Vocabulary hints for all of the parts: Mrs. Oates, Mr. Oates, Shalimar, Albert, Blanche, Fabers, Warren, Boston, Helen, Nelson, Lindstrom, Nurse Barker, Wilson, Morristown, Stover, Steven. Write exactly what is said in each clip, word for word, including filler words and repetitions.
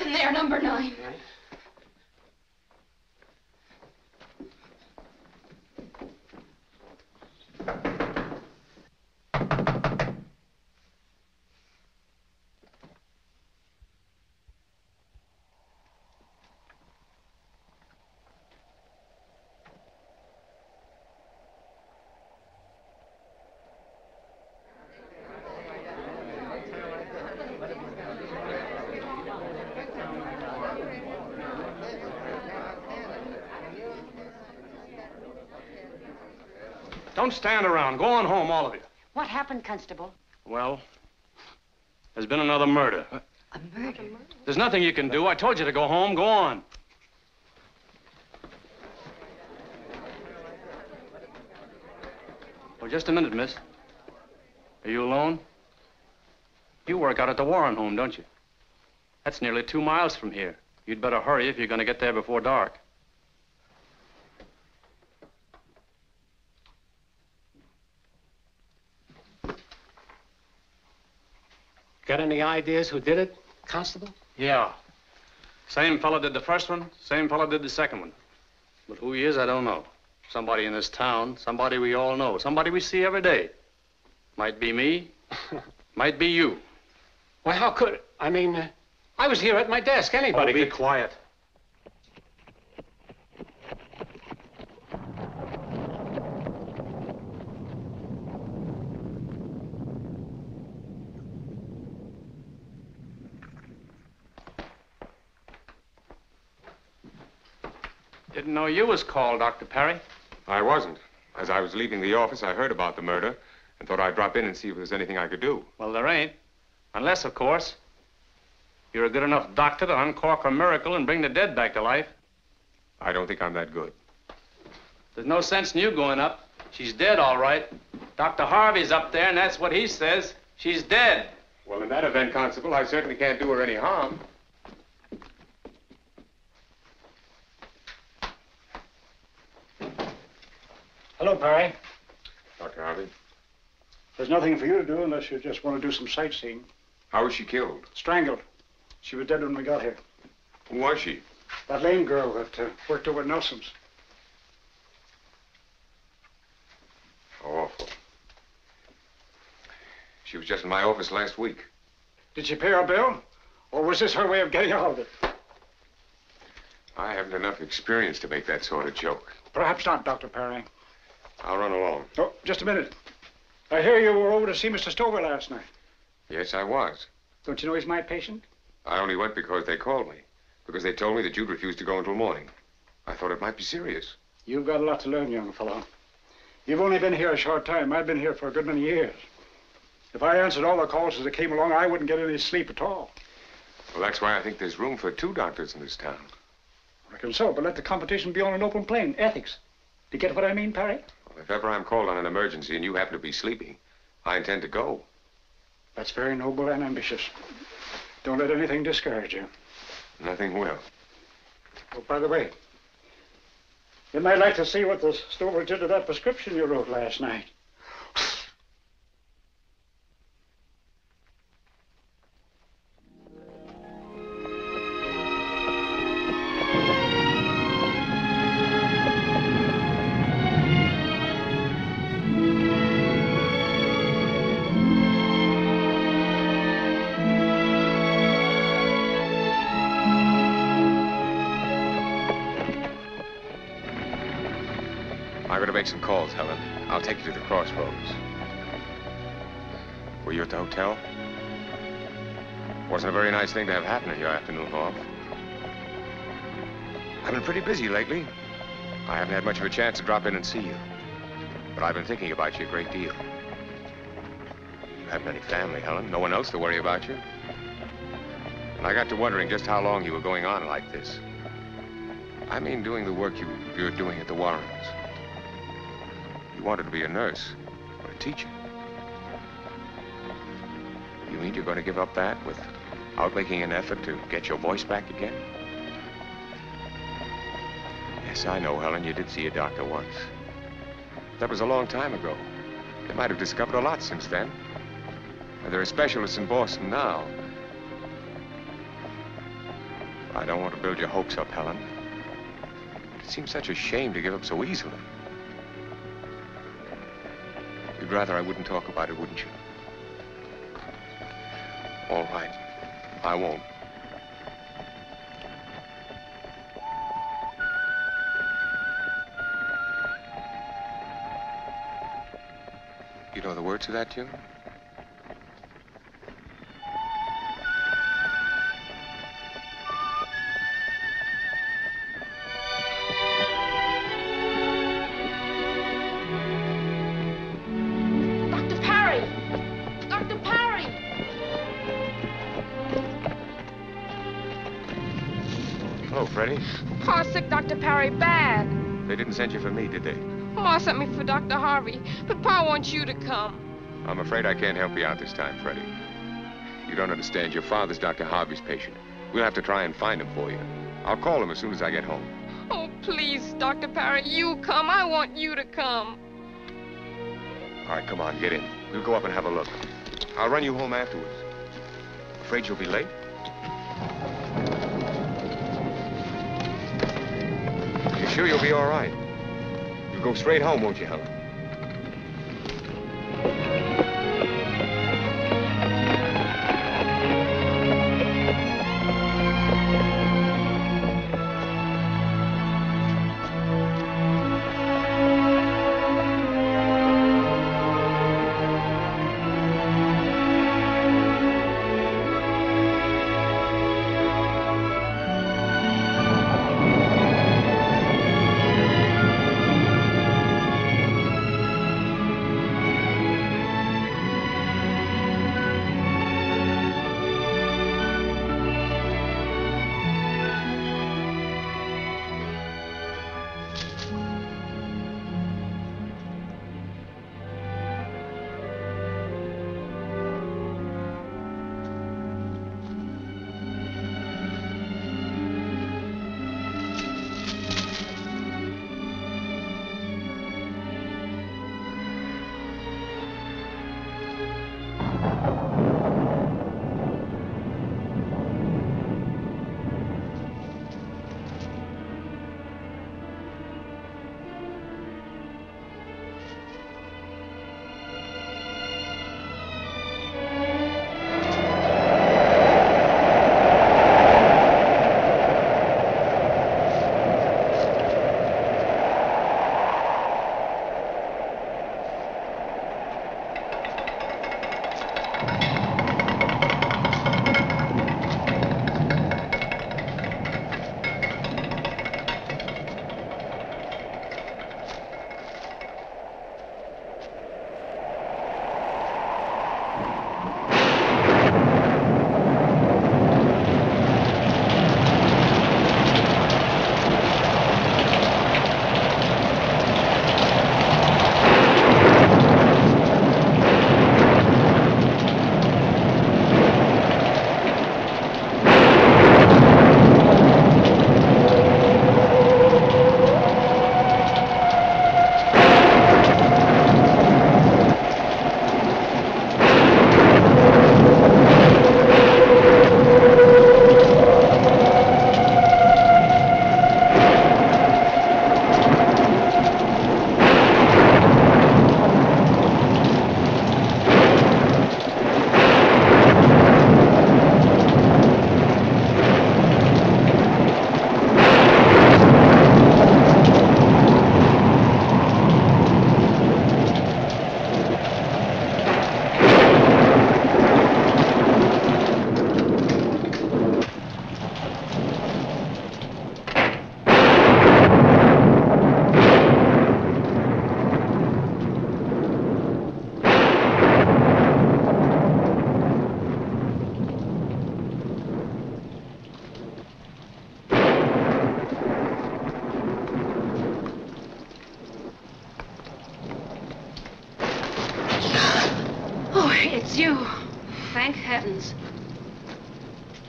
It's in there, number nine. Right. Don't stand around. Go on home, all of you. What happened, Constable? Well, there's been another murder. Huh? A murder? There's nothing you can do. I told you to go home. Go on. Well, just a minute, miss. Are you alone? You work out at the Warren home, don't you? That's nearly two miles from here. You'd better hurry if you're going to get there before dark. Got any ideas who did it, Constable? Yeah. Same fella did the first one, same fella did the second one. But who he is, I don't know. Somebody in this town, somebody we all know, somebody we see every day. Might be me, might be you. Why, how could it? I mean, uh, I was here at my desk. Anybody could... Oh, be quiet. Didn't know you was called, Doctor Perry. I wasn't. As I was leaving the office, I heard about the murder and thought I'd drop in and see if there's anything I could do. Well, there ain't. Unless, of course, you're a good enough doctor to uncork a miracle and bring the dead back to life. I don't think I'm that good. There's no sense in you going up. She's dead, all right. Doctor Harvey's up there, and that's what he says. She's dead. Well, in that event, Constable, I certainly can't do her any harm. Hello, Perry. Doctor Harvey. There's nothing for you to do unless you just want to do some sightseeing. How was she killed? Strangled. She was dead when we got here. Who was she? That lame girl that uh, worked over at Nelson's. Awful. She was just in my office last week. Did she pay her bill? Or was this her way of getting out of it? I haven't enough experience to make that sort of joke. Perhaps not, Doctor Perry. I'll run along. Oh, just a minute. I hear you were over to see Mister Stover last night. Yes, I was. Don't you know he's my patient? I only went because they called me, because they told me that you'd refuse to go until morning. I thought it might be serious. You've got a lot to learn, young fellow. You've only been here a short time. I've been here for a good many years. If I answered all the calls as they came along, I wouldn't get any sleep at all. Well, that's why I think there's room for two doctors in this town. I reckon so, but let the competition be on an open plane. Ethics. Do you get what I mean, Perry? If ever I'm called on an emergency and you happen to be sleeping, I intend to go. That's very noble and ambitious. Don't let anything discourage you. Nothing will. Oh, by the way, you might like to see what the Stover did to that prescription you wrote last night. Make some calls, Helen. I'll take you to the crossroads. Were you at the hotel? Wasn't a very nice thing to have happen in your afternoon off. I've been pretty busy lately. I haven't had much of a chance to drop in and see you. But I've been thinking about you a great deal. You haven't any family, Helen. No one else to worry about you. And I got to wondering just how long you were going on like this. I mean doing the work you, you're doing at the Warrens. You wanted to be a nurse or a teacher. You mean you're going to give up that without making an effort to get your voice back again? Yes, I know, Helen, you did see a doctor once. That was a long time ago. They might have discovered a lot since then. There are specialists in Boston now. I don't want to build your hopes up, Helen. It seems such a shame to give up so easily. You'd rather I wouldn't talk about it, wouldn't you? All right, I won't. You know the words to that tune? Pa sick Doctor Parry bad. They didn't send you for me, did they? Ma sent me for Doctor Harvey, but Pa wants you to come. I'm afraid I can't help you out this time, Freddie. You don't understand. Your father's Doctor Harvey's patient. We'll have to try and find him for you. I'll call him as soon as I get home. Oh, please, Doctor Parry, you come. I want you to come. All right, come on, get in. We'll go up and have a look. I'll run you home afterwards. Afraid you'll be late? Sure, you'll be all right. You'll go straight home, won't you, Helen?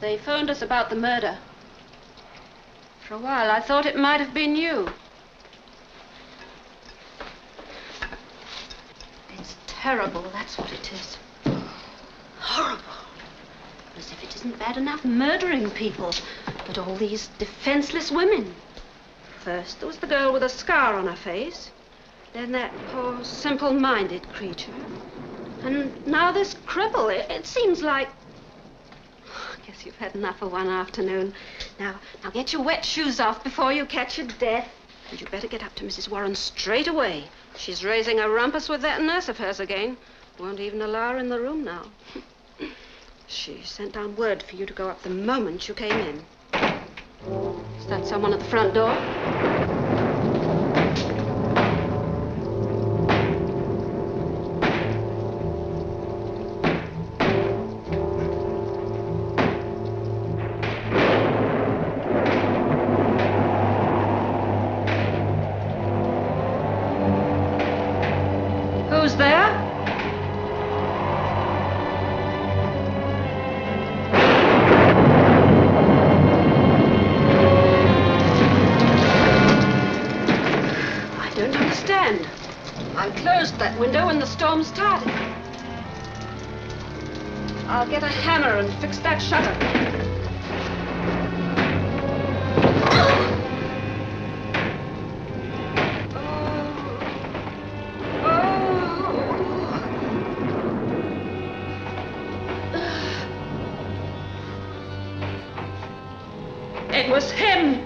They phoned us about the murder. For a while, I thought it might have been you. It's terrible, that's what it is. Horrible. As if it isn't bad enough murdering people. But all these defenseless women. First, there was the girl with a scar on her face. Then that poor, simple-minded creature. And now this cripple. It, it seems like... Oh, I guess you've had enough for one afternoon. Now, now get your wet shoes off before you catch your death. And you'd better get up to Missus Warren straight away. She's raising a rumpus with that nurse of hers again. Won't even allow her in the room now. She sent down word for you to go up the moment you came in. Is that someone at the front door? Who's there? That window when the storm started. I'll get a hammer and fix that shutter. Oh. Oh. It was him!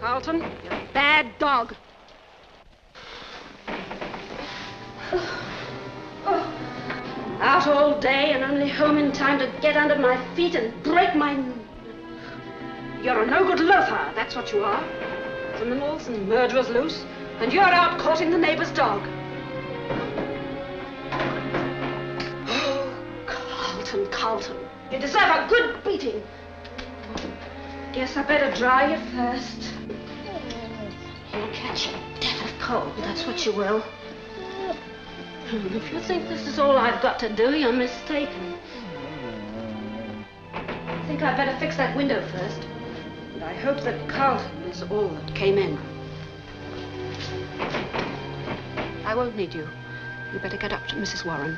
Carlton, you're a bad dog. Out all day and only home in time to get under my feet and break my... You're a no-good loafer, that's what you are. Criminals and murderers loose, and you're out courting the neighbor's dog. Oh, Carlton, Carlton, you deserve a good beating. Guess I better dry you first. You'll catch a death of cold, that's what you will. If you think this is all I've got to do, you're mistaken. I think I'd better fix that window first. And I hope that Carlton is all that came in. I won't need you. You better get up to Missus Warren.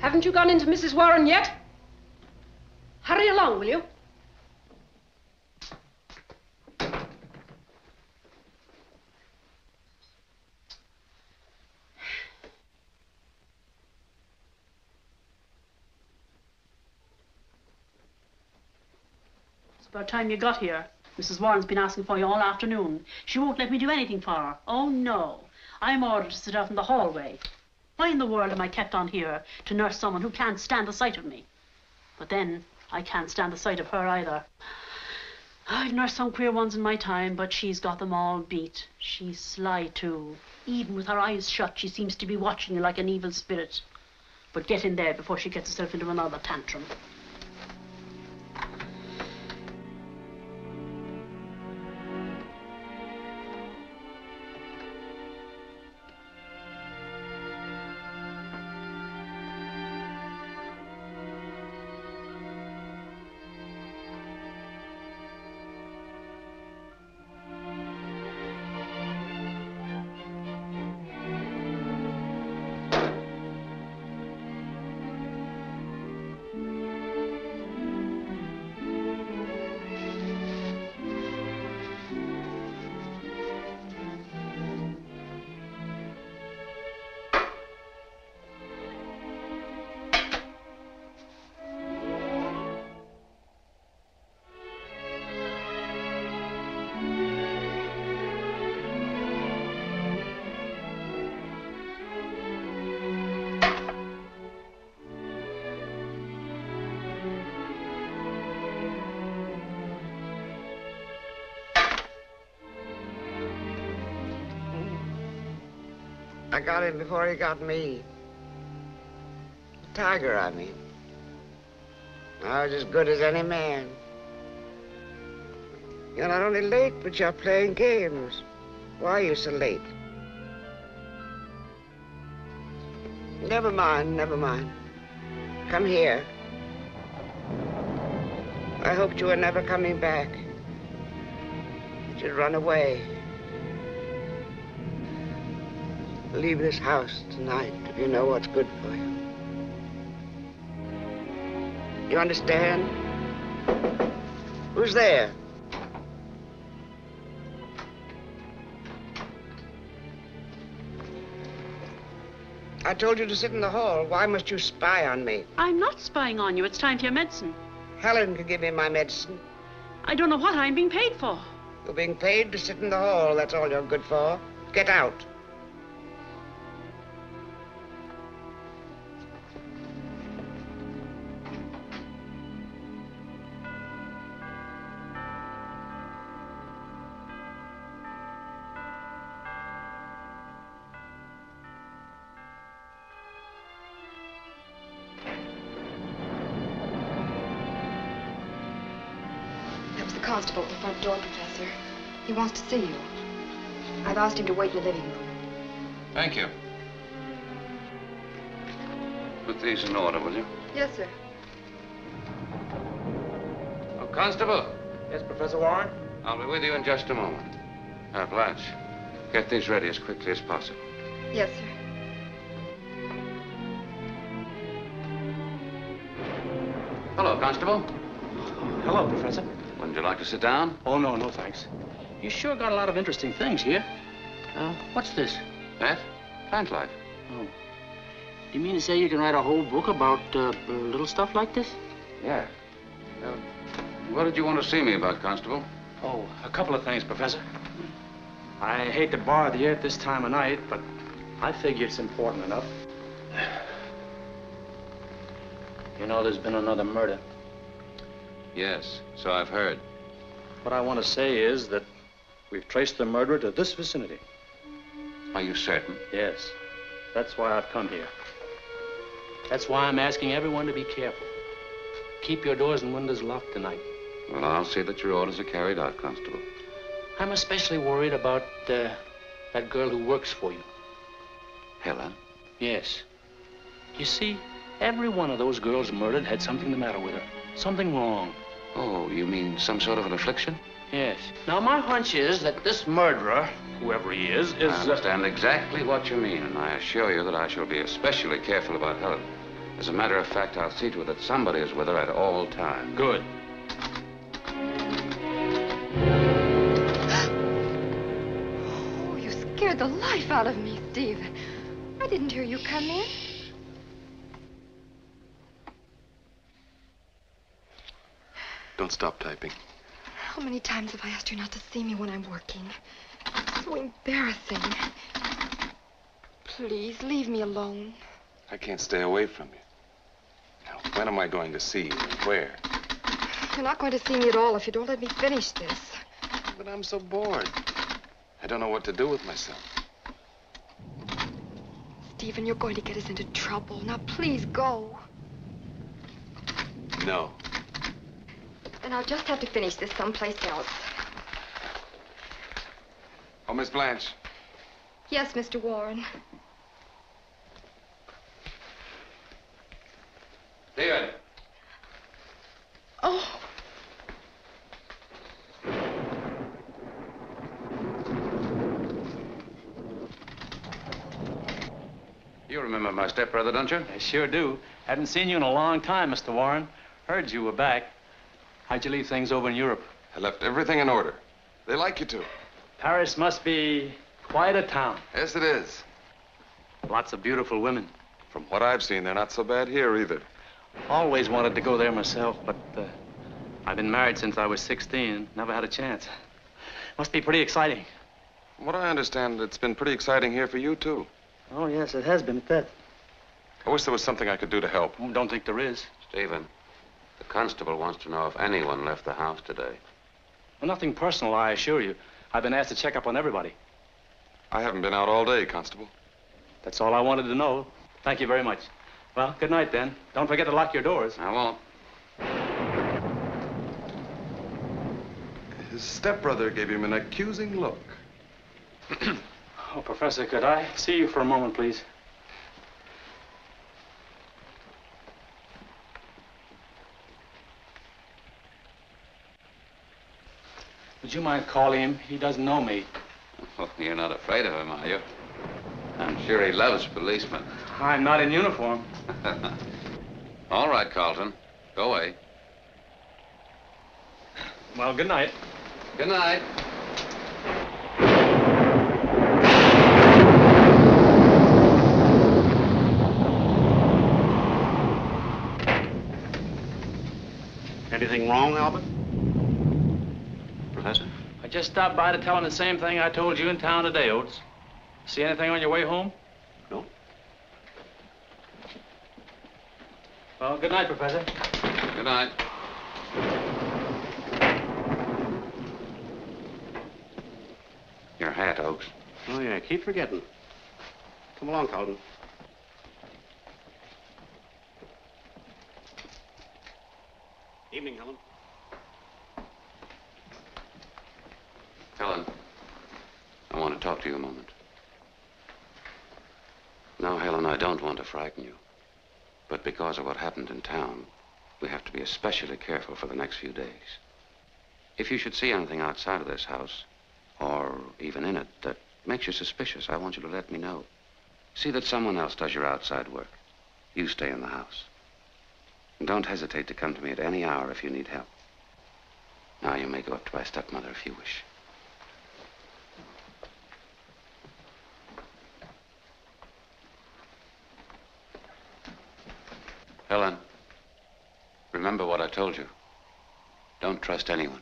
Haven't you gone into Missus Warren yet? Hurry along, will you? It's about time you got here. Missus Warren's been asking for you all afternoon. She won't let me do anything for her. Oh, no. I'm ordered to sit out in the hallway. Why in the world am I kept on here to nurse someone who can't stand the sight of me? But then, I can't stand the sight of her either. I've nursed some queer ones in my time, but she's got them all beat. She's sly, too. Even with her eyes shut, she seems to be watching you like an evil spirit. But get in there before she gets herself into another tantrum. I got him before he got me. Tiger, I mean. I was as good as any man. You're not only late, but you're playing games. Why are you so late? Never mind, never mind. Come here. I hoped you were never coming back. That you'd run away. Leave this house tonight if you know what's good for you. You understand? Who's there? I told you to sit in the hall. Why must you spy on me? I'm not spying on you. It's time for your medicine. Helen can give me my medicine. I don't know what I'm being paid for. You're being paid to sit in the hall. That's all you're good for. Get out. Constable at the front door, Professor. He wants to see you. I've asked him to wait in the living room. Thank you. Put these in order, will you? Yes, sir. Oh, Constable. Yes, Professor Warren? I'll be with you in just a moment. Now, Blanche, get these ready as quickly as possible. Yes, sir. Hello, Constable. Hello, Professor. Wouldn't you like to sit down? Oh, no, no, thanks. You sure got a lot of interesting things here. Uh, what's this? That? Plant life. Oh. Do you mean to say you can write a whole book about uh, little stuff like this? Yeah. Uh, what did you want to see me about, Constable? Oh, a couple of things, Professor. I hate to bother you at this time of night, but I figure it's important enough. You know, there's been another murder. Yes, so I've heard. What I want to say is that we've traced the murderer to this vicinity. Are you certain? Yes. That's why I've come here. That's why I'm asking everyone to be careful. Keep your doors and windows locked tonight. Well, I'll see that your orders are carried out, Constable. I'm especially worried about uh, that girl who works for you. Helen? Yes. You see, every one of those girls murdered had something the matter with her. Something wrong. Oh, you mean some sort of an affliction? Yes. Now, my hunch is that this murderer, whoever he is, is... I understand uh... exactly what you mean, and I assure you that I shall be especially careful about Helen. As a matter of fact, I'll see to it that somebody is with her at all times. Good. Oh, you scared the life out of me, Steve. I didn't hear you come in. Don't stop typing. How many times have I asked you not to see me when I'm working? It's so embarrassing. Please, leave me alone. I can't stay away from you. Now, when am I going to see you and where? You're not going to see me at all if you don't let me finish this. But I'm so bored. I don't know what to do with myself. Stephen, you're going to get us into trouble. Now, please go. No. And I'll just have to finish this someplace else. Oh, Miss Blanche. Yes, Mister Warren. David. Oh. You remember my stepbrother, don't you? I sure do. Haven't seen you in a long time, Mister Warren. Heard you were back. How'd you leave things over in Europe? I left everything in order. They like you to. Paris must be quite a town. Yes, it is. Lots of beautiful women. From what I've seen, they're not so bad here either. Always wanted to go there myself, but uh, I've been married since I was sixteen. Never had a chance. Must be pretty exciting. From what I understand, it's been pretty exciting here for you, too. Oh, yes, it has been at that. I wish there was something I could do to help. Oh, don't think there is. Stephen. The constable wants to know if anyone left the house today. Well, nothing personal, I assure you. I've been asked to check up on everybody. I haven't been out all day, Constable. That's all I wanted to know. Thank you very much. Well, good night then. Don't forget to lock your doors. I won't. His stepbrother gave him an accusing look. Oh, Professor, could I see you for a moment, please? Would you mind calling him? He doesn't know me. Well, you're not afraid of him, are you? I'm sure he loves policemen. I'm not in uniform. All right, Carlton. Go away. Well, good night. Good night. Anything wrong, Albert? Professor? I just stopped by to tell him the same thing I told you in town today, Oates. See anything on your way home? No. Well, good night, Professor. Good night. Your hat, Oaks. Oh, yeah, keep forgetting. Come along, Carlton. Evening, Helen. Helen, I want to talk to you a moment. Now, Helen, I don't want to frighten you, but because of what happened in town, we have to be especially careful for the next few days. If you should see anything outside of this house, or even in it, that makes you suspicious, I want you to let me know. See that someone else does your outside work. You stay in the house. And don't hesitate to come to me at any hour if you need help. Now, you may go up to my stepmother if you wish. Helen, remember what I told you. Don't trust anyone.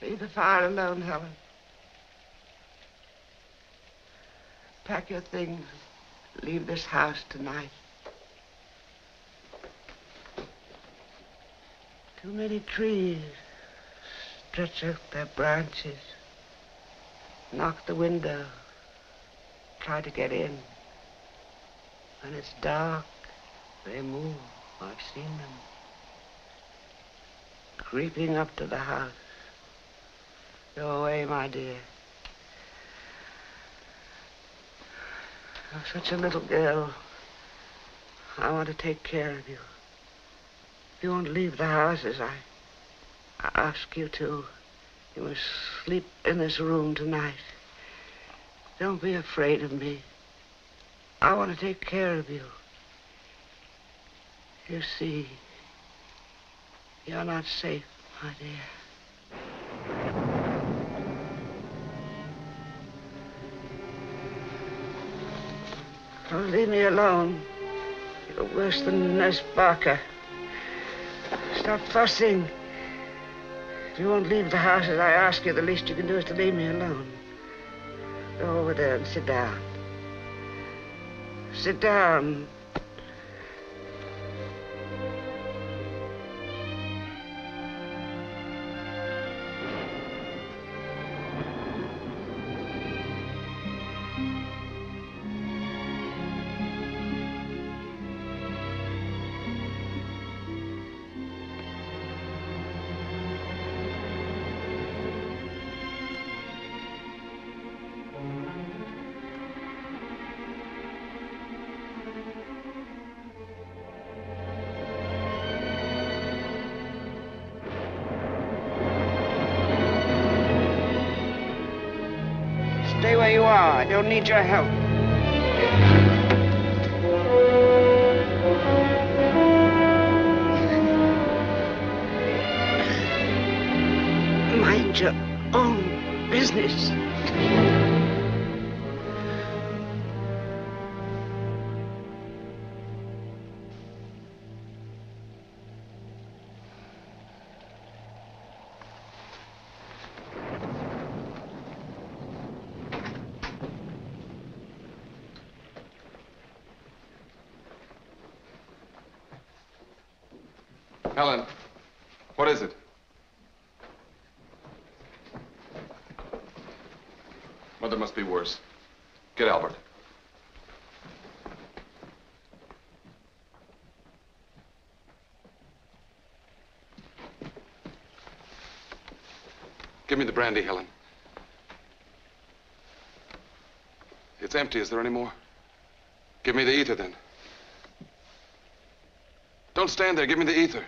Leave the fire alone, Helen. Pack your things. Leave this house tonight. Too many trees stretch out their branches. Knock the window. Try to get in. When it's dark, they move. I've seen them. Creeping up to the house. Go away, my dear. You're such a little girl. I want to take care of you. If you won't leave the house as I, I ask you to, you must sleep in this room tonight. Don't be afraid of me. I want to take care of you. You see, you're not safe, my dear. Oh, leave me alone. You're worse than Nurse Barker. Stop fussing. If you won't leave the house as I ask you, the least you can do is to leave me alone. Go over there and sit down. Sit down. I don't need your help. Mind your own business. Helen, what is it? Mother must be worse. Get Albert. Give me the brandy, Helen. It's empty. Is there any more? Give me the ether, then. Don't stand there. Give me the ether.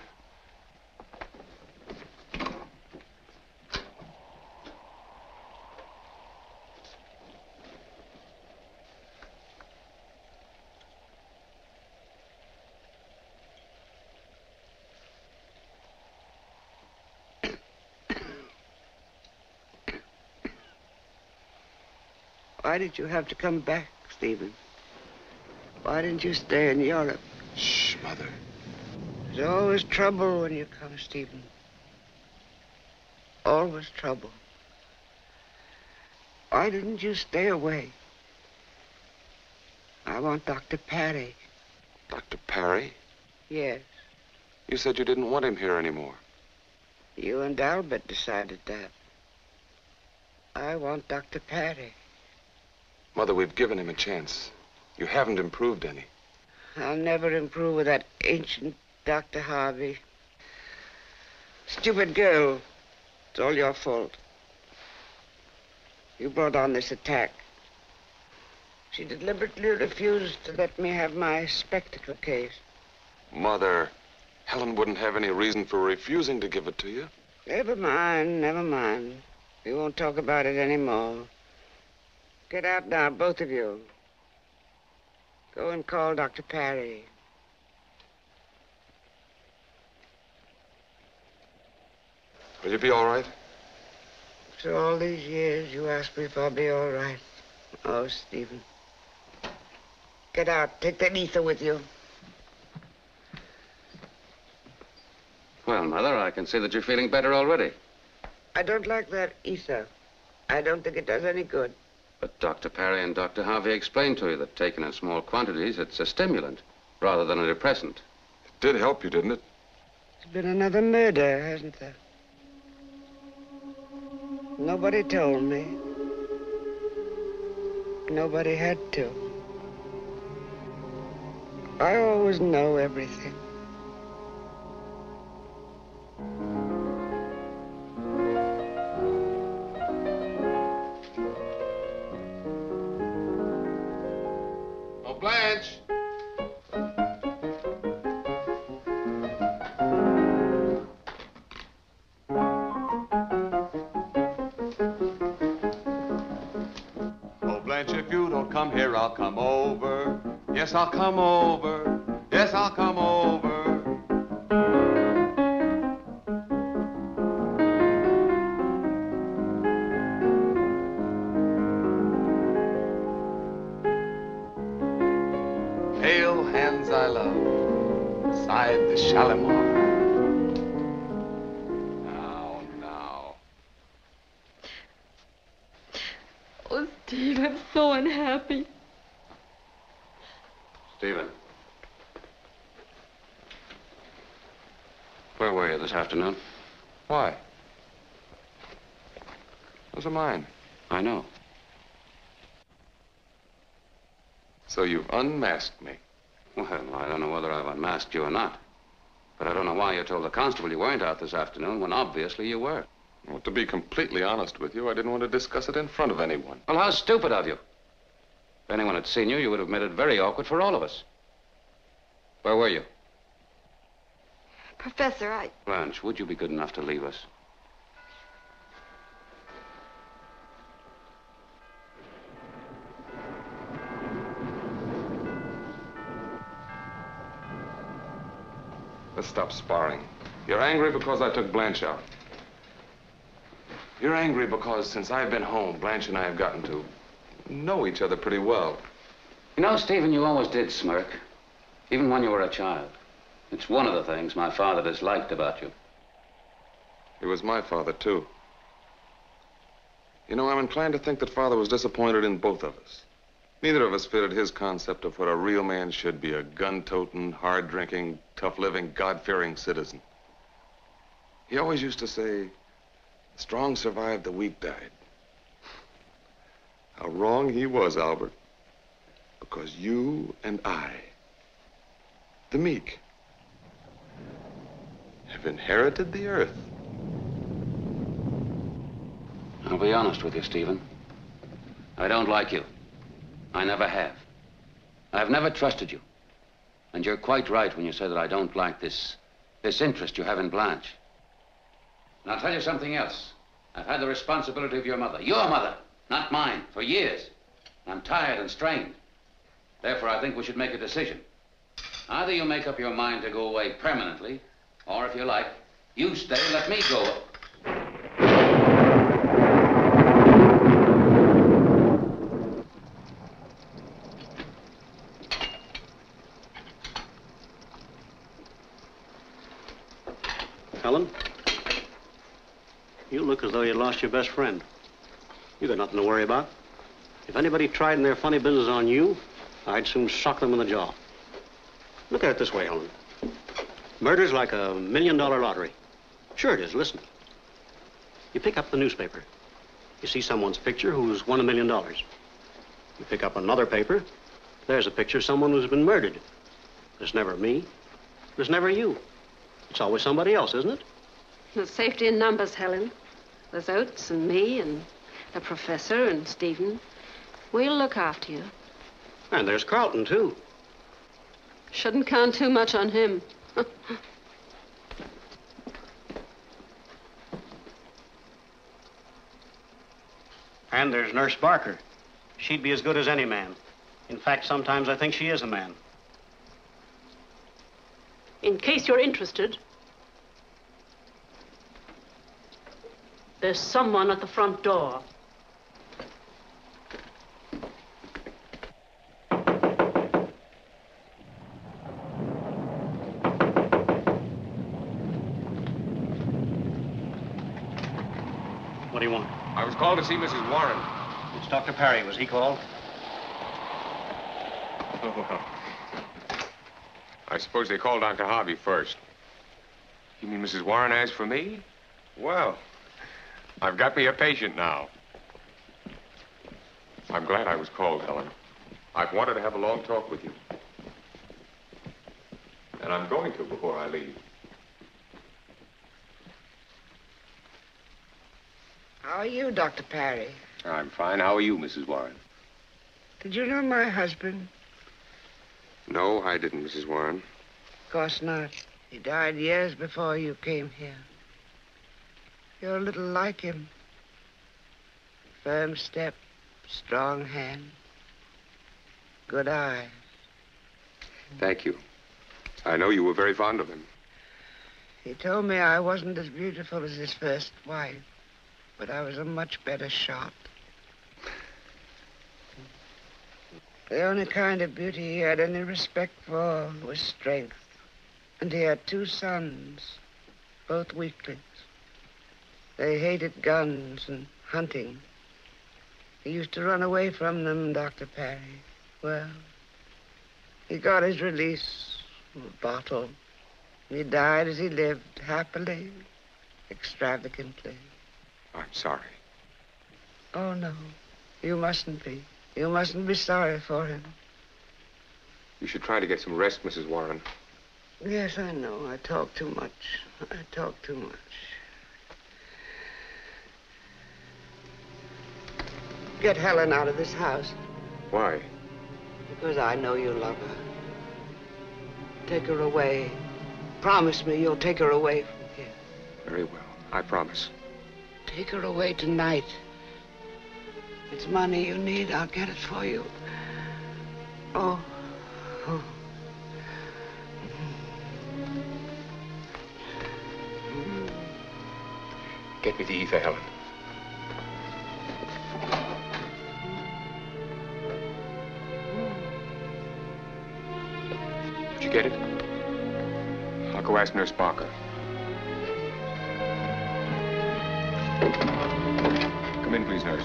Why did you have to come back, Stephen? Why didn't you stay in Europe? Shh, Mother. There's always trouble when you come, Stephen. Always trouble. Why didn't you stay away? I want Doctor Parry. Doctor Parry? Yes. You said you didn't want him here anymore. You and Albert decided that. I want Doctor Parry. Mother, we've given him a chance. You haven't improved any. I'll never improve with that ancient Doctor Harvey. Stupid girl. It's all your fault. You brought on this attack. She deliberately refused to let me have my spectacle case. Mother, Helen wouldn't have any reason for refusing to give it to you. Never mind, never mind. We won't talk about it anymore. Get out now, both of you. Go and call Doctor Parry. Will you be all right? After all these years, you asked me if I'll be all right. Oh, Stephen. Get out. Take that ether with you. Well, Mother, I can see that you're feeling better already. I don't like that ether. I don't think it does any good. But Doctor Parry and Doctor Harvey explained to you that taken in small quantities, it's a stimulant rather than a depressant. It did help you, didn't it? There's been another murder, hasn't there? Nobody told me. Nobody had to. I always know everything. I'll come over, yes, I'll come over, yes, I'll come over. Pale hands I love, beside the Shalimar. Now, now. Oh, Steve, I'm so unhappy. Stephen. Where were you this afternoon? Why? Those are mine. I know. So you've unmasked me. Well, I don't know whether I've unmasked you or not. But I don't know why you told the constable you weren't out this afternoon when obviously you were. Well, to be completely honest with you, I didn't want to discuss it in front of anyone. Well, how stupid of you. If anyone had seen you, you would have made it very awkward for all of us. Where were you? Professor, I... Blanche, would you be good enough to leave us? Let's stop sparring. You're angry because I took Blanche out. You're angry because since I've been home, Blanche and I have gotten to know each other pretty well. You know, Stephen, you always did smirk, even when you were a child. It's one of the things my father disliked about you. It was my father, too. You know, I'm inclined to think that Father was disappointed in both of us. Neither of us fitted his concept of what a real man should be, a gun-toting, hard-drinking, tough-living, God-fearing citizen. He always used to say, the strong survived, the weak died. How wrong he was, Albert. Because you and I, the meek, have inherited the earth. I'll be honest with you, Stephen. I don't like you. I never have. I've never trusted you. And you're quite right when you say that I don't like this, this interest you have in Blanche. And I'll tell you something else. I've had the responsibility of your mother, your mother, not mine, for years. And I'm tired and strained. Therefore, I think we should make a decision. Either you make up your mind to go away permanently, or if you like, you stay and let me go. Helen, you look as though you lost your best friend. You got nothing to worry about. If anybody tried in their funny business on you, I'd soon sock them in the jaw. Look at it this way, Helen. Murder's like a million dollar lottery. Sure it is, listen. You pick up the newspaper. You see someone's picture who's won a million dollars. You pick up another paper. There's a picture of someone who's been murdered. There's never me. There's never you. It's always somebody else, isn't it? There's safety in numbers, Helen. There's Oates and me and the professor and Stephen. We'll look after you. And there's Carlton, too. Shouldn't count too much on him. And there's Nurse Barker. She'd be as good as any man. In fact, sometimes I think she is a man. In case you're interested, there's someone at the front door. What do you want? I was called to see Missus Warren. It's Doctor Parry. Was he called? Oh, well. I suppose they called Doctor Harvey first. You mean Missus Warren asked for me? Well, I've got me a patient now. I'm glad I was called, Helen. I've wanted to have a long talk with you. And I'm going to before I leave. How are you, Doctor Parry? I'm fine. How are you, Missus Warren? Did you know my husband? No, I didn't, Missus Warren. Of course not. He died years before you came here. You're a little like him. Firm step, strong hand, good eyes. Thank you. I know you were very fond of him. He told me I wasn't as beautiful as his first wife, but I was a much better shot. The only kind of beauty he had any respect for was strength. And he had two sons, both weaklings. They hated guns and hunting. He used to run away from them, Doctor Parry. Well, he got his release from a bottle. He died as he lived, happily, extravagantly. I'm sorry. Oh, no, you mustn't be. You mustn't be sorry for him. You should try to get some rest, Missus Warren. Yes, I know. I talk too much. I talk too much. Get Helen out of this house. Why? Because I know you love her. Take her away. Promise me you'll take her away from here. Very well. I promise. Take her away tonight. It's money you need. I'll get it for you. Oh. Oh. Get me the ether, Helen. Did you get it? I'll go ask Nurse Barker. Come in, please, Nurse.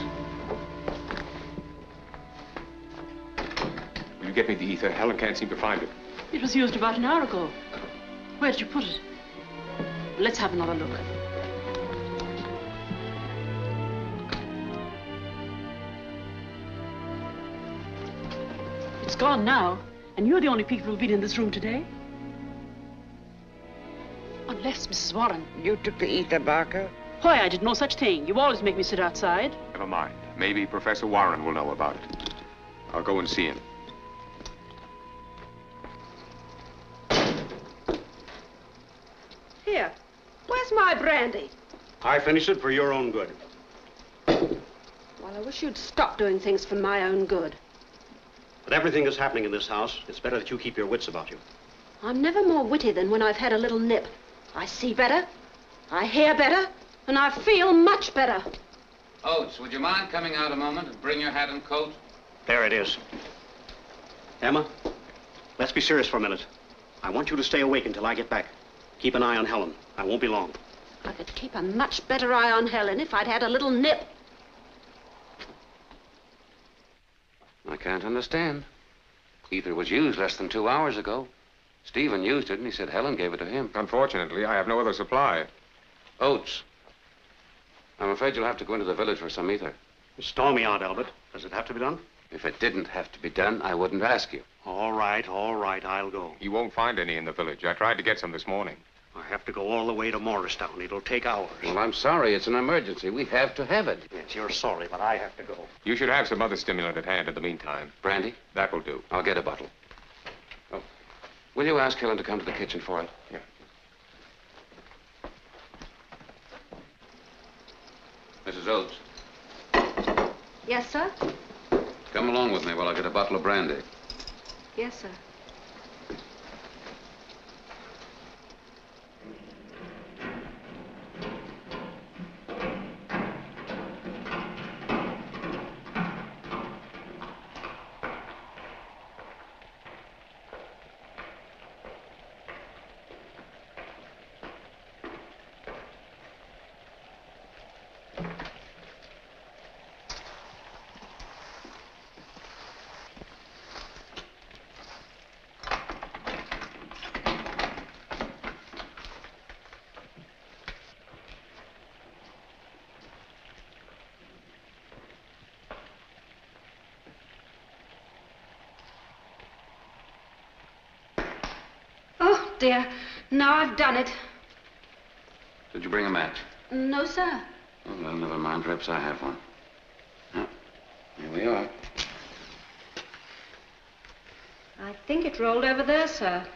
Get me the ether. Helen can't seem to find it. It was used about an hour ago. Where did you put it? Let's have another look. It's gone now, and you're the only people who've been in this room today. Unless, Missus Warren... You took to ether, Barker? Why, I did no such thing. You always make me sit outside. Never mind. Maybe Professor Warren will know about it. I'll go and see him. Here, where's my brandy? I finished it for your own good. Well, I wish you'd stop doing things for my own good. With everything that's happening in this house, it's better that you keep your wits about you. I'm never more witty than when I've had a little nip. I see better, I hear better, and I feel much better. Oates, would you mind coming out a moment and bring your hat and coat? There it is. Emma, let's be serious for a minute. I want you to stay awake until I get back. Keep an eye on Helen. I won't be long. I could keep a much better eye on Helen if I'd had a little nip. I can't understand. Ether was used less than two hours ago. Stephen used it, and he said Helen gave it to him. Unfortunately, I have no other supply. Oates, I'm afraid you'll have to go into the village for some ether. Stall me out, Albert. Does it have to be done? If it didn't have to be done, I wouldn't ask you. All right, all right, I'll go. You won't find any in the village. I tried to get some this morning. I have to go all the way to Morristown. It'll take hours. Well, I'm sorry. It's an emergency. We have to have it. Yes, you're sorry, but I have to go. You should have some other stimulant at hand in the meantime. Brandy? That will do. I'll get a bottle. Oh. Will you ask Helen to come to the kitchen for it? Yeah. Missus Oates. Yes, sir? Come along with me while I get a bottle of brandy. Yes, sir. Dear, now I've done it. Did you bring a match? No, sir. Oh, well, never mind. Perhaps I have one. Oh, here we are. I think it rolled over there, sir.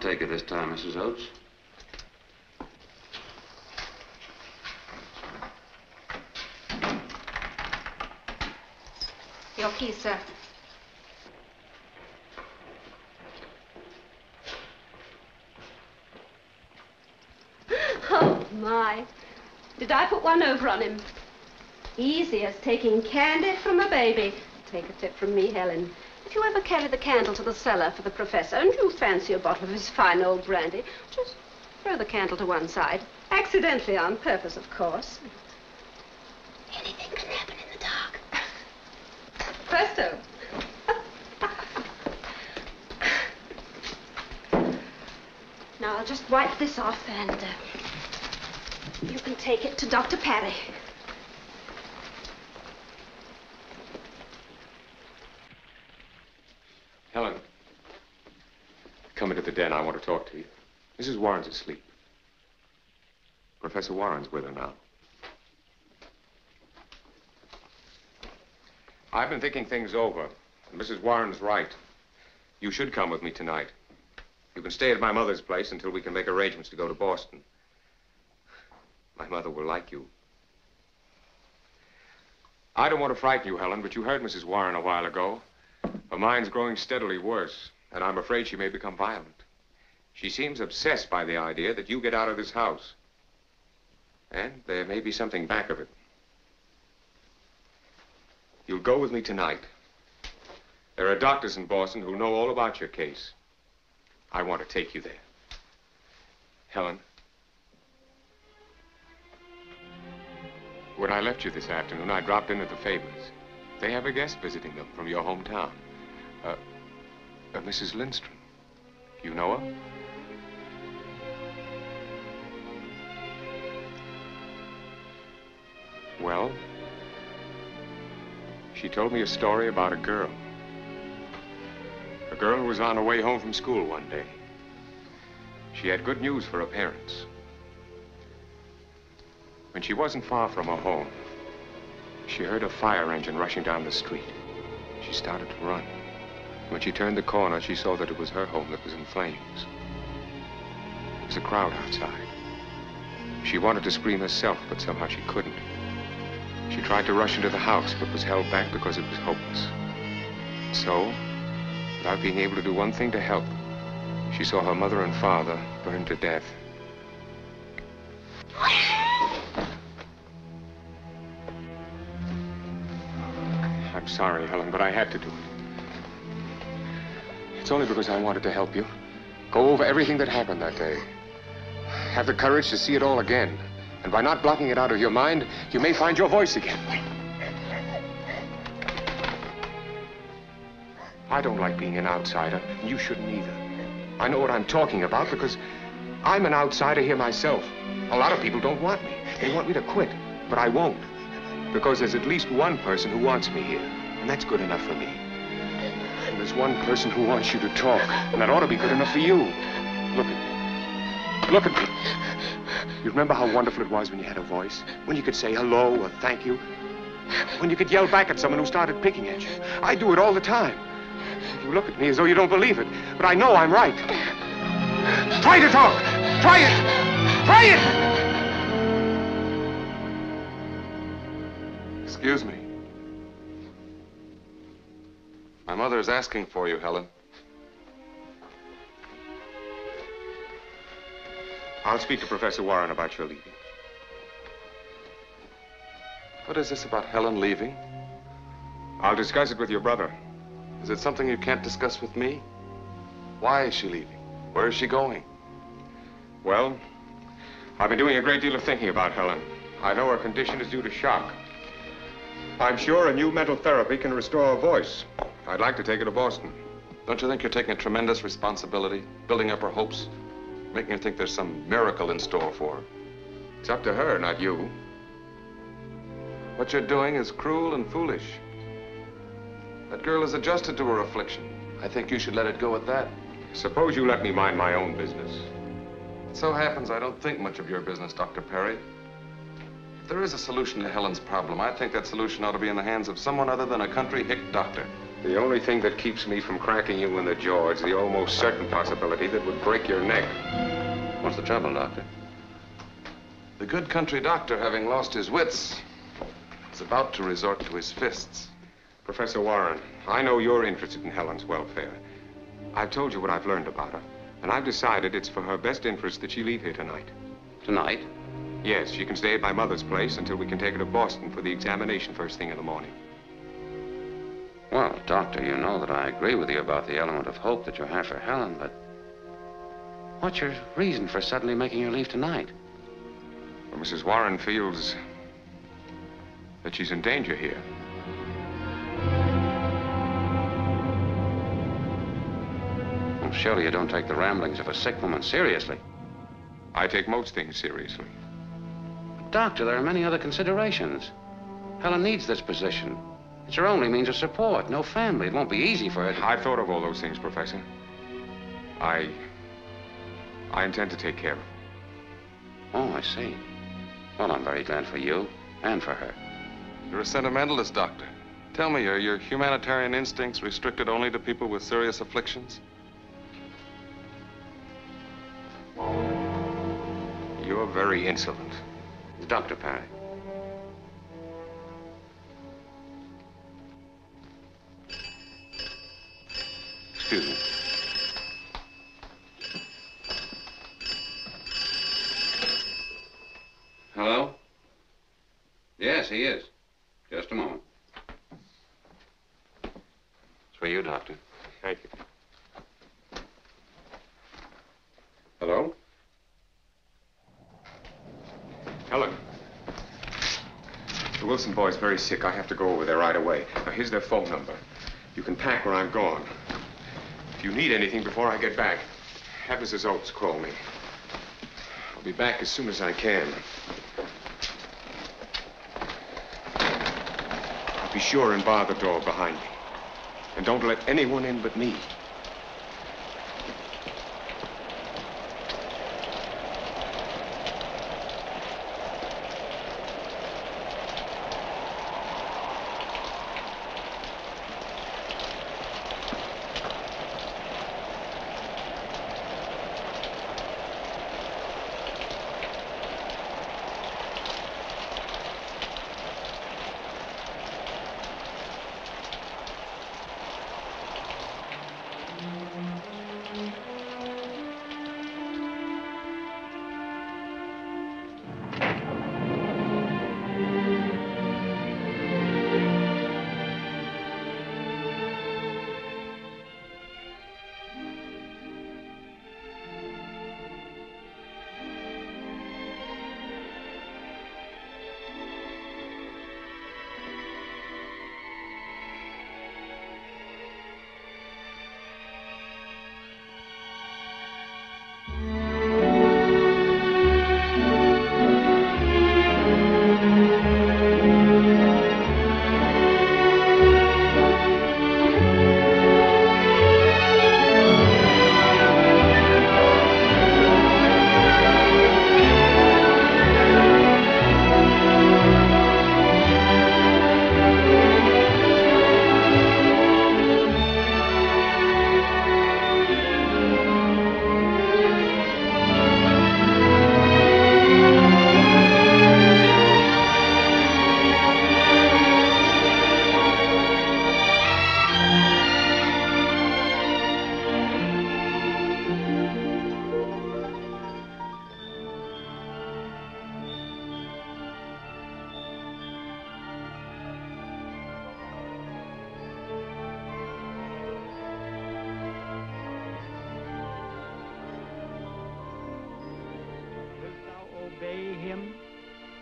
Take it this time, Missus Oates. Your key, sir. Oh, my. Did I put one over on him? Easy as taking candy from a baby. Take a tip from me, Helen. If you ever carry the candle to the cellar for the professor and you fancy a bottle of his fine old brandy, just throw the candle to one side. Accidentally, on purpose, of course. Anything can happen in the dark. Presto. Now, I'll just wipe this off and uh, you can take it to Doctor Parry. Helen, come into the den. I want to talk to you. Missus Warren's asleep. Professor Warren's with her now. I've been thinking things over, and Missus Warren's right. You should come with me tonight. You can stay at my mother's place until we can make arrangements to go to Boston. My mother will like you. I don't want to frighten you, Helen, but you heard Missus Warren a while ago. Her mind's growing steadily worse, and I'm afraid she may become violent. She seems obsessed by the idea that you get out of this house. And there may be something back of it. You'll go with me tonight. There are doctors in Boston who know all about your case. I want to take you there. Helen, when I left you this afternoon, I dropped in at the Fabers. They have a guest visiting them from your hometown. Uh, uh, Missus Lindstrom. You know her? Well, she told me a story about a girl. A girl who was on her way home from school one day. She had good news for her parents. When she wasn't far from her home, she heard a fire engine rushing down the street. She started to run. When she turned the corner, she saw that it was her home that was in flames. There was a crowd outside. She wanted to scream herself, but somehow she couldn't. She tried to rush into the house, but was held back because it was hopeless. So, without being able to do one thing to help, she saw her mother and father burned to death. I'm sorry, Helen, but I had to do it. It's only because I wanted to help you. Go over everything that happened that day. Have the courage to see it all again. And by not blocking it out of your mind, you may find your voice again. I don't like being an outsider, and you shouldn't either. I know what I'm talking about because I'm an outsider here myself. A lot of people don't want me. They want me to quit, but I won't. Because there's at least one person who wants me here, and that's good enough for me. And there's one person who wants you to talk, and that ought to be good enough for you. Look at me. Look at me. You remember how wonderful it was when you had a voice? When you could say hello or thank you? When you could yell back at someone who started picking at you? I do it all the time. You look at me as though you don't believe it, but I know I'm right. Try to talk. Try it. Try it. Excuse me. My mother is asking for you, Helen. I'll speak to Professor Warren about your leaving. What is this about Helen leaving? I'll discuss it with your brother. Is it something you can't discuss with me? Why is she leaving? Where is she going? Well, I've been doing a great deal of thinking about Helen. I know her condition is due to shock. I'm sure a new mental therapy can restore her voice. I'd like to take her to Boston. Don't you think you're taking a tremendous responsibility, building up her hopes, making her think there's some miracle in store for her? It's up to her, not you. What you're doing is cruel and foolish. That girl is adjusted to her affliction. I think you should let it go at that. Suppose you let me mind my own business. It so happens I don't think much of your business, Doctor Perry. If there is a solution to Helen's problem, I think that solution ought to be in the hands of someone other than a country hick doctor. The only thing that keeps me from cracking you in the jaw is the almost certain possibility that would break your neck. What's the trouble, Doctor? The good country doctor, having lost his wits, is about to resort to his fists. Professor Warren, I know you're interested in Helen's welfare. I've told you what I've learned about her, and I've decided it's for her best interest that she leave here tonight. Tonight? Yes, she can stay at my mother's place until we can take her to Boston for the examination first thing in the morning. Well, Doctor, you know that I agree with you about the element of hope that you have for Helen, but what's your reason for suddenly making her leave tonight? Well, Missus Warren feels that she's in danger here. Surely you don't take the ramblings of a sick woman seriously. I take most things seriously. But Doctor, there are many other considerations. Helen needs this position. It's her only means of support. No family. It won't be easy for her to... I've thought of all those things, Professor. I... I intend to take care of her. Oh, I see. Well, I'm very glad for you and for her. You're a sentimentalist, Doctor. Tell me, are your humanitarian instincts restricted only to people with serious afflictions? You're very insolent. Doctor Perry. Excuse me. Hello? Yes, he is. Just a moment. It's for you, Doctor. Thank you. Hello? Wilson boy's very sick. I have to go over there right away. Now, here's their phone number. You can pack where I'm gone. If you need anything before I get back, have Missus Oates call me. I'll be back as soon as I can. Be sure and bar the door behind me. And don't let anyone in but me.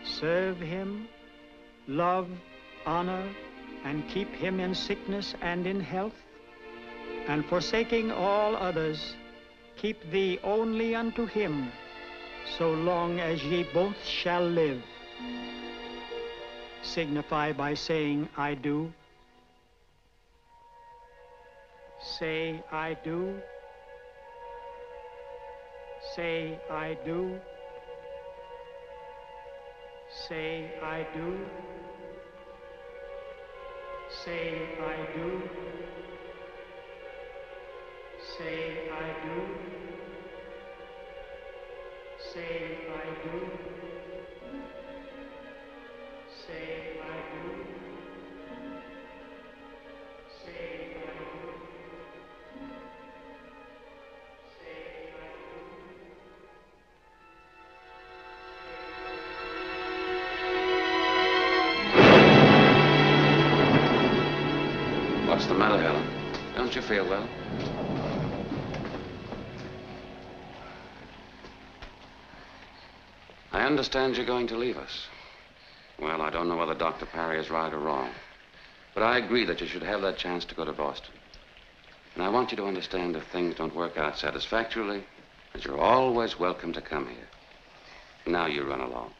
Serve him, love, honor, and keep him in sickness and in health, and forsaking all others, keep thee only unto him, so long as ye both shall live. Signify by saying, I do. Say, I do. Say, I do. Say, I do. Say, I do. Say, I do. Say, I do. Say, I do. Say, I do. Say, I do. What's the matter, Helen? Don't you feel well? I understand you're going to leave us. Well, I don't know whether Doctor Parry is right or wrong, but I agree that you should have that chance to go to Boston. And I want you to understand if things don't work out satisfactorily, that you're always welcome to come here. Now you run along.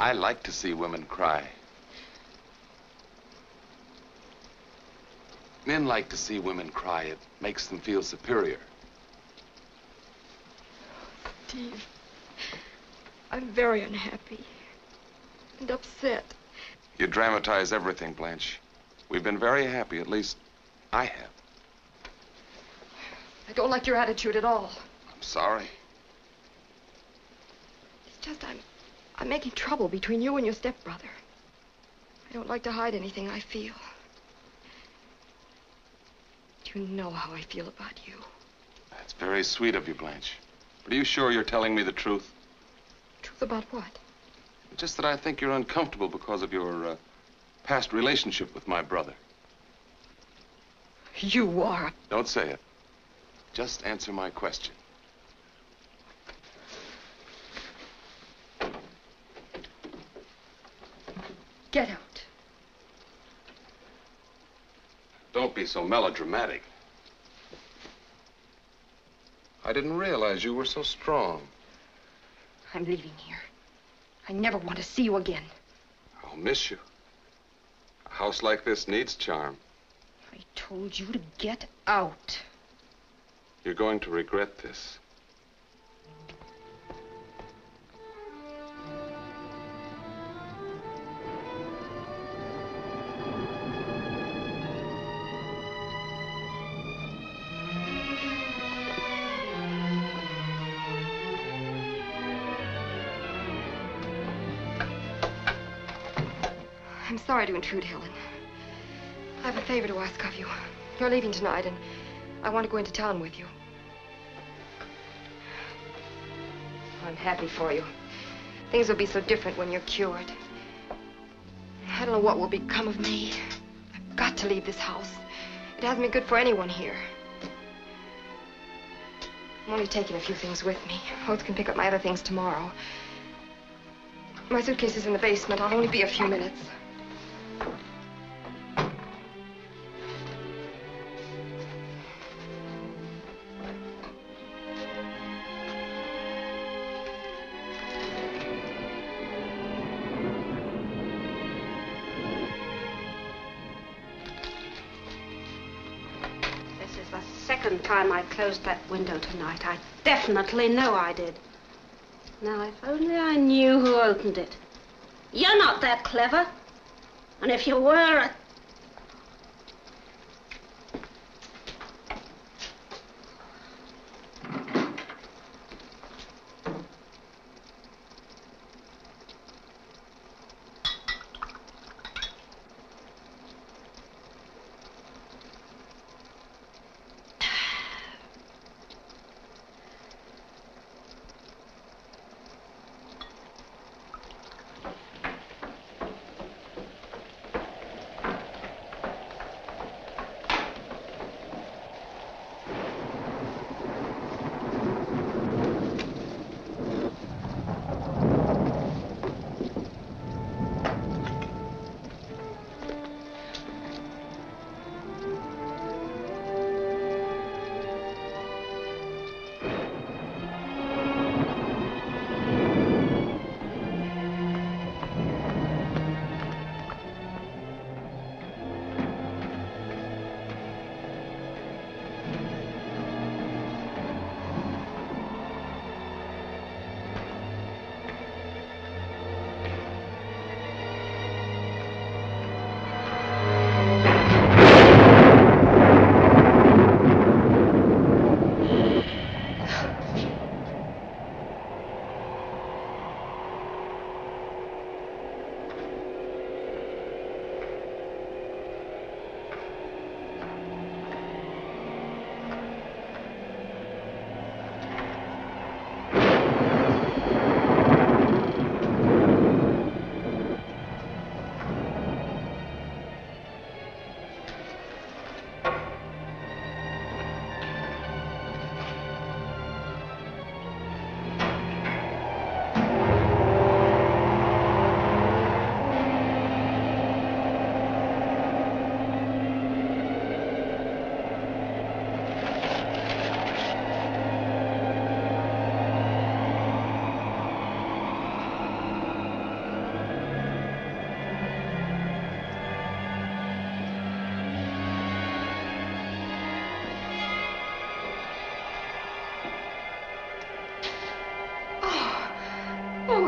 I like to see women cry. Men like to see women cry. It makes them feel superior. Oh, Steve, I'm very unhappy and upset. You dramatize everything, Blanche. We've been very happy, at least I have. I don't like your attitude at all. I'm sorry. just I'm, I'm making trouble between you and your stepbrother. I don't like to hide anything I feel. You know how I feel about you. That's very sweet of you, Blanche. But are you sure you're telling me the truth? Truth about what? Just that I think you're uncomfortable because of your uh, past relationship with my brother. You are. Don't say it. Just answer my question. Get out. Don't be so melodramatic. I didn't realize you were so strong. I'm leaving here. I never want to see you again. I'll miss you. A house like this needs charm. I told you to get out. You're going to regret this. Sorry to intrude, Helen. I have a favor to ask of you. You're leaving tonight, and I want to go into town with you. I'm happy for you. Things will be so different when you're cured. I don't know what will become of me. I've got to leave this house. It hasn't been good for anyone here. I'm only taking a few things with me. Hoth can pick up my other things tomorrow. My suitcase is in the basement. I'll only be a few minutes. Time I closed that window tonight. I definitely know I did. Now, if only I knew who opened it. You're not that clever. And if you were, I...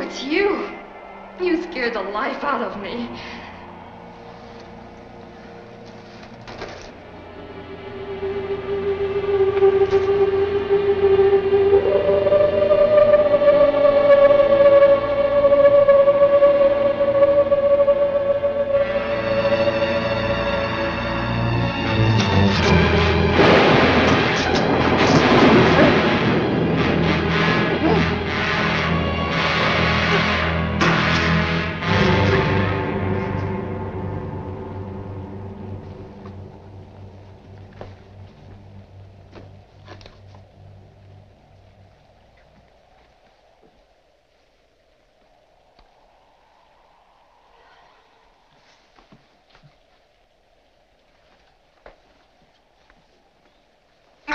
It's you. You scared the life out of me.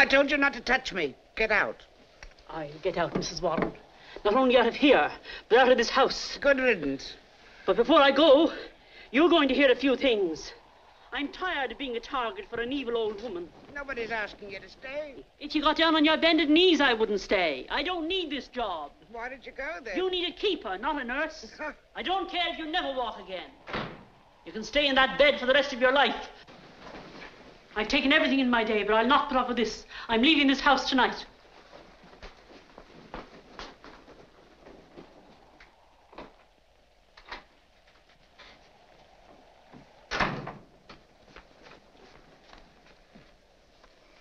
I told you not to touch me. Get out. I'll get out, Missus Warren. Not only out of here, but out of this house. Good riddance. But before I go, you're going to hear a few things. I'm tired of being a target for an evil old woman. Nobody's asking you to stay. If you got down on your bended knees, I wouldn't stay. I don't need this job. Why did you go there? You need a keeper, not a nurse. I don't care if you never walk again. You can stay in that bed for the rest of your life. I've taken everything in my day, but I'll not put up with this. I'm leaving this house tonight.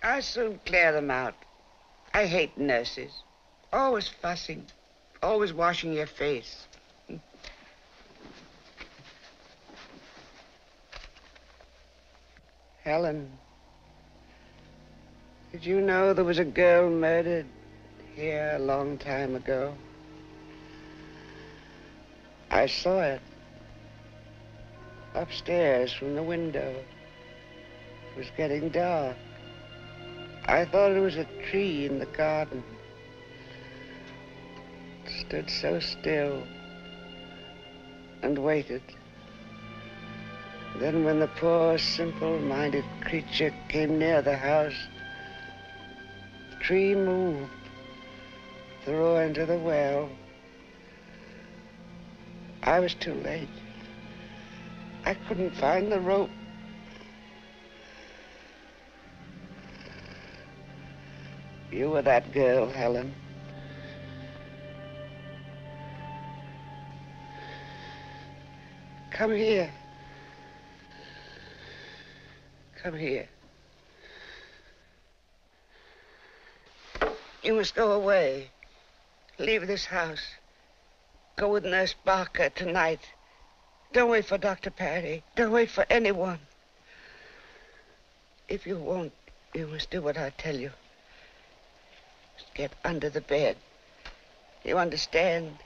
I soon clear them out. I hate nurses. Always fussing, always washing your face. Helen, did you know there was a girl murdered here a long time ago? I saw it upstairs from the window. It was getting dark. I thought it was a tree in the garden. Stood so still and waited. Then when the poor, simple-minded creature came near the house, the tree moved, threw into the well. I was too late. I couldn't find the rope. You were that girl, Helen. Come here. Come here. You must go away. Leave this house. Go with Nurse Barker tonight. Don't wait for Doctor Parry. Don't wait for anyone. If you won't, you must do what I tell you. Get under the bed. You understand?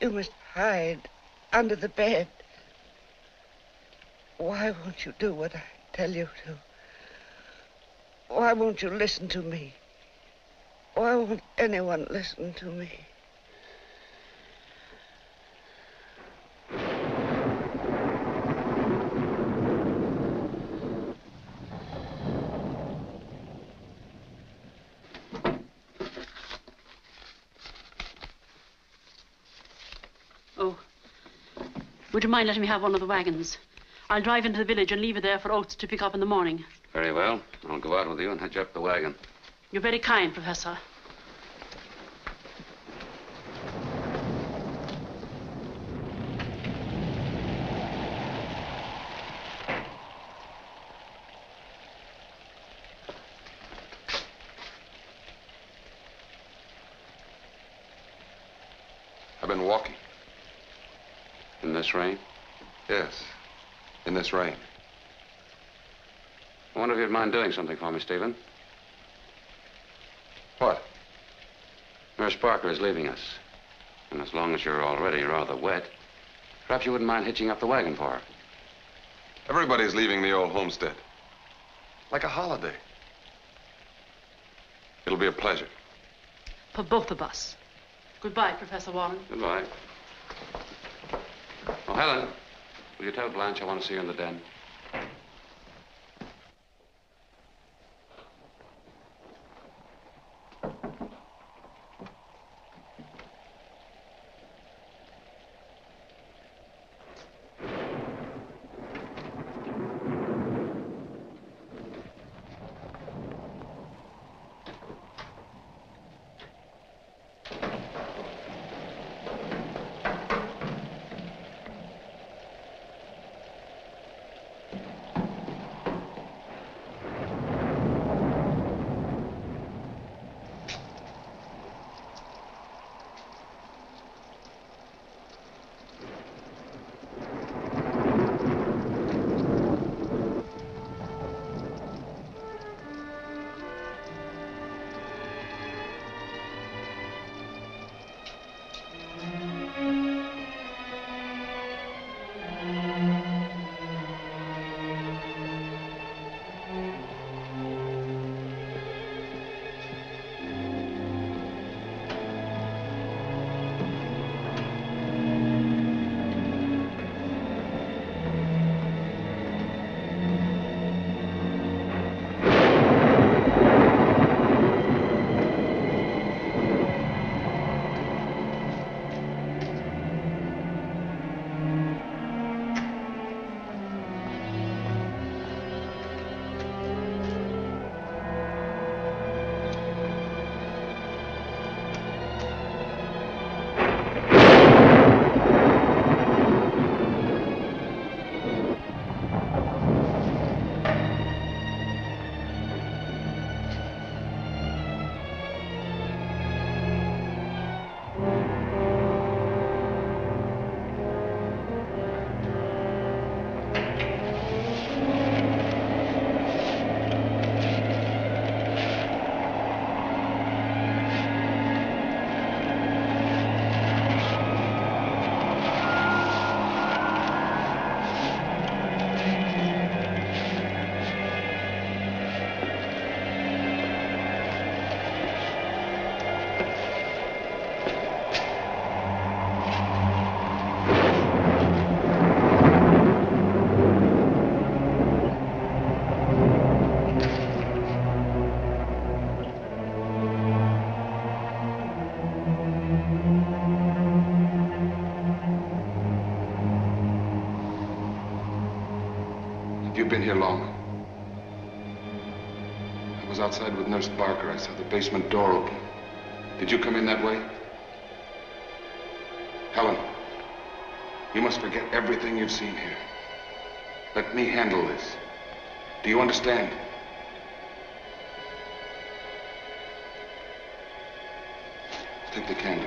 You must hide under the bed. Why won't you do what I tell you to? Why won't you listen to me? Why won't anyone listen to me? Would you mind letting me have one of the wagons? I'll drive into the village and leave it there for Oates to pick up in the morning. Very well. I'll go out with you and hitch up the wagon. You're very kind, Professor. I've been walking. In this rain? Yes, in this rain. I wonder if you'd mind doing something for me, Stephen. What? Nurse Barker is leaving us. And as long as you're already rather wet, perhaps you wouldn't mind hitching up the wagon for her. Everybody's leaving the old homestead. Like a holiday. It'll be a pleasure. For both of us. Goodbye, Professor Warren. Goodbye. Oh, Helen, will you tell Blanche I want to see her in the den? Have you been here long? I was outside with Nurse Barker. I saw the basement door open. Did you come in that way? Helen, you must forget everything you've seen here. Let me handle this. Do you understand? Take the candle.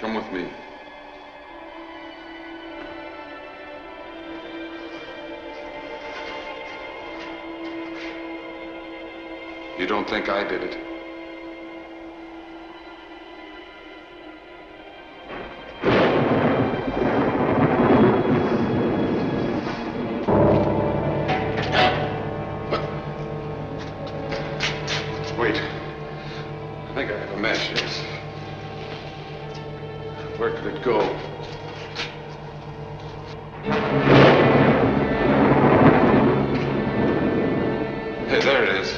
Come with me. You don't think I did it? Wait. I think I have a match, yes. Where could it go? Hey, there it is.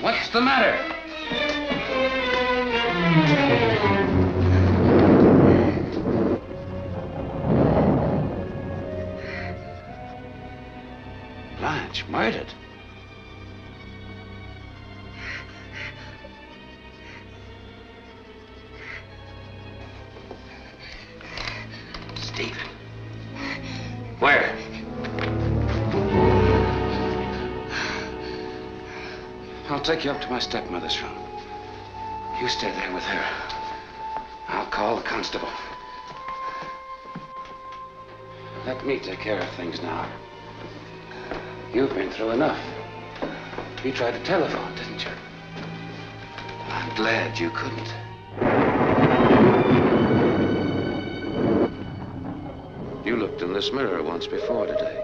What's the matter? Blanche murdered. Stephen. Where? I'll take you up to my stepmother's room. You stay there with her. I'll call the constable. Let me take care of things now. You've been through enough. You tried to telephone, didn't you? I'm glad you couldn't. You looked in this mirror once before today.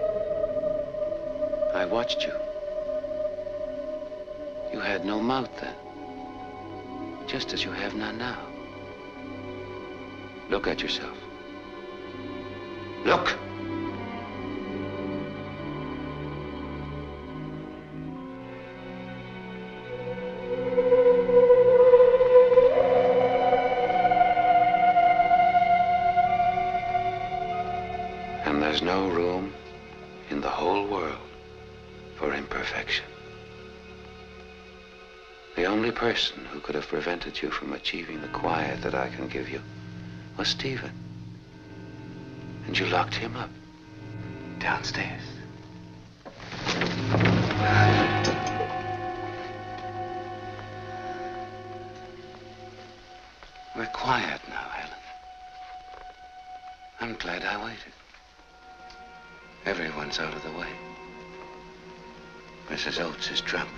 I watched you. You had no mouth then, just as you have none now. Look at yourself. Look! And there's no room in the whole world for imperfection. The only person who could have prevented you from achieving the quiet that I can give you was Stephen. And you locked him up downstairs. We're quiet now, Helen. I'm glad I waited. Everyone's out of the way. Missus Oates is drunk.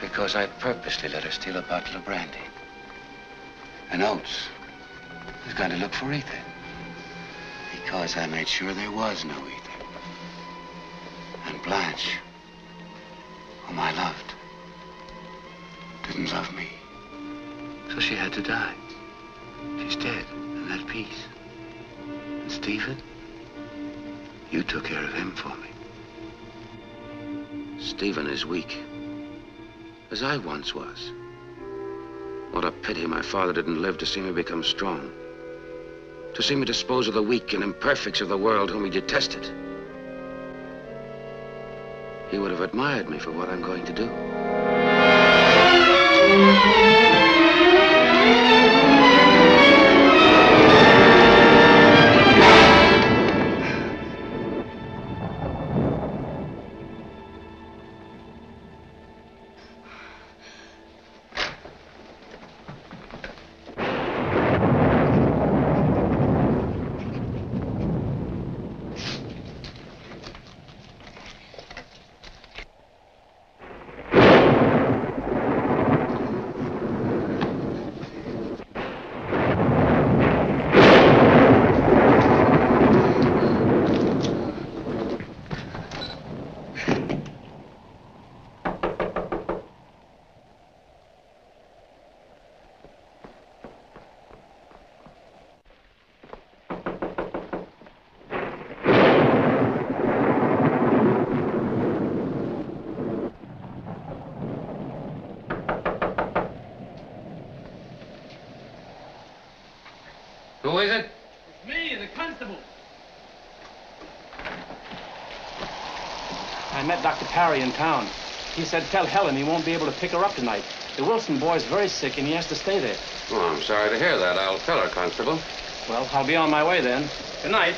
because I purposely let her steal a bottle of brandy. An ounce. Who's going to look for ether? Because I made sure there was no ether. And Blanche, whom I loved, didn't love me. So she had to die. She's dead, and at peace. And Stephen, you took care of him for me. Stephen is weak, as I once was. What a pity my father didn't live to see me become strong. To see me dispose of the weak and imperfects of the world whom he detested. He would have admired me for what I'm going to do. Harry in town. He said, tell Helen he won't be able to pick her up tonight. The Wilson boy's very sick and he has to stay there. Oh, I'm sorry to hear that. I'll tell her, Constable. Well, I'll be on my way then. Good night.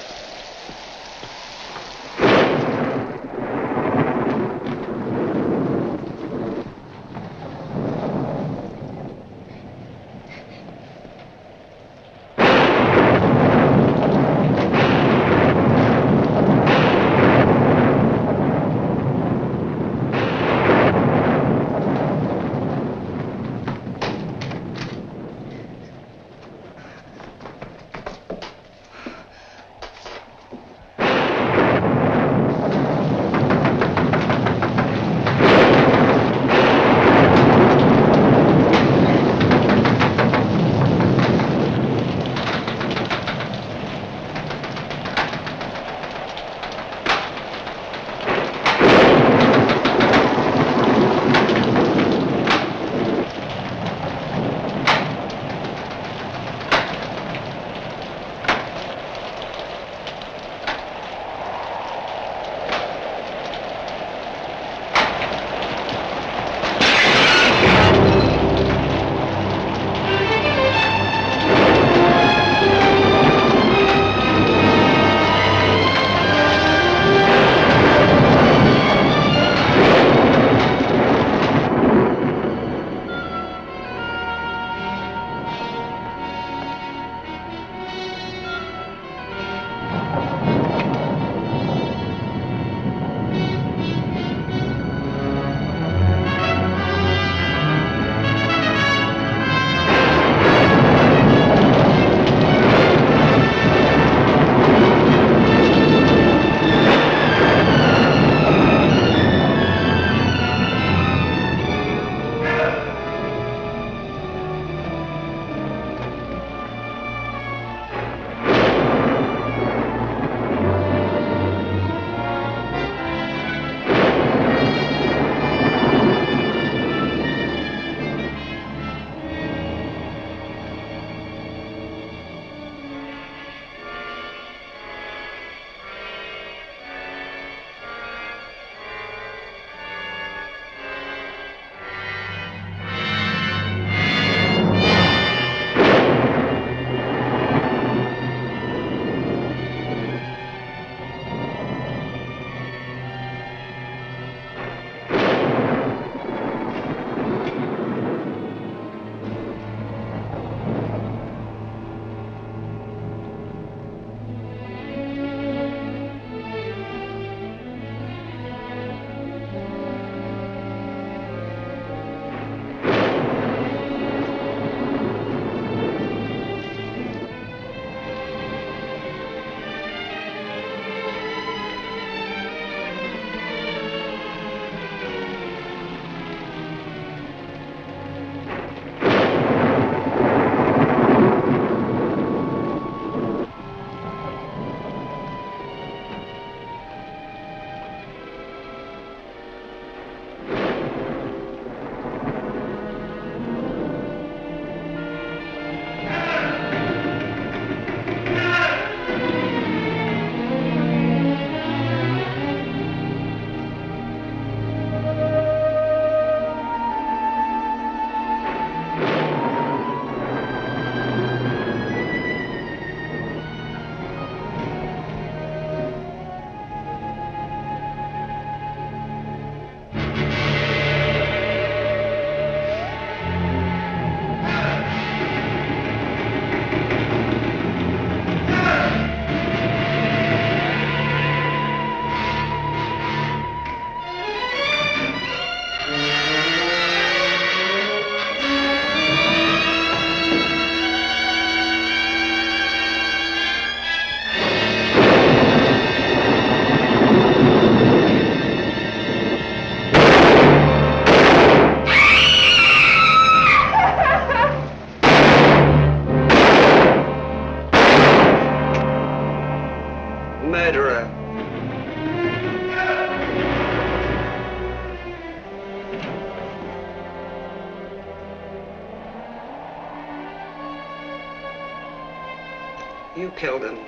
You killed them.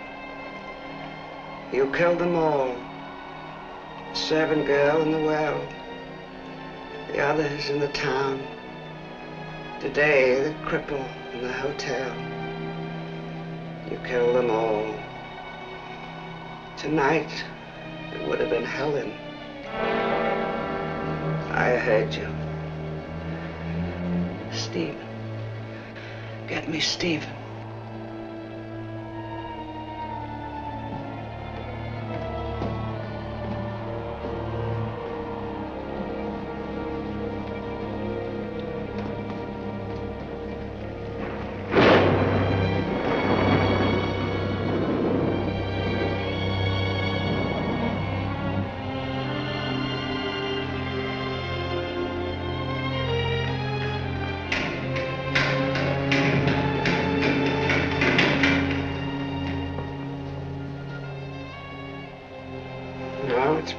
You killed them all. The servant girl in the well, the others in the town. Today, the cripple in the hotel. You killed them all. Tonight, it would have been Helen. I heard you. Stephen. Get me Stephen.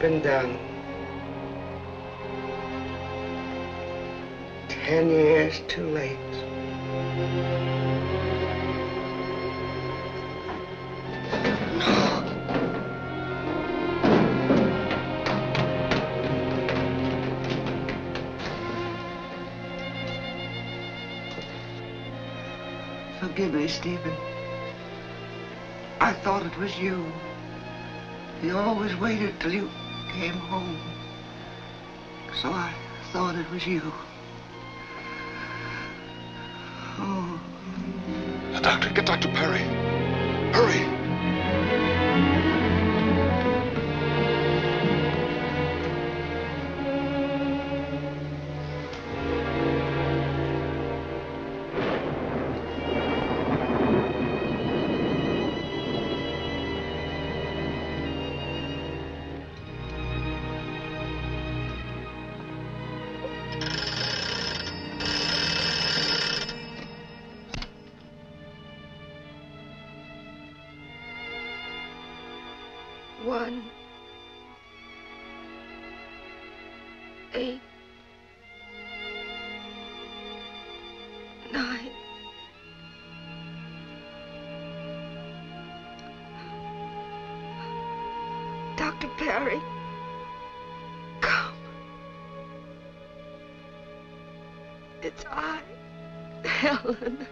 Been done. Ten years too late. Forgive me, Stephen. I thought it was you. You always waited till you came home, so I thought it was you. Oh. The doctor, get Doctor Perry. Hurry. It's I, Helen.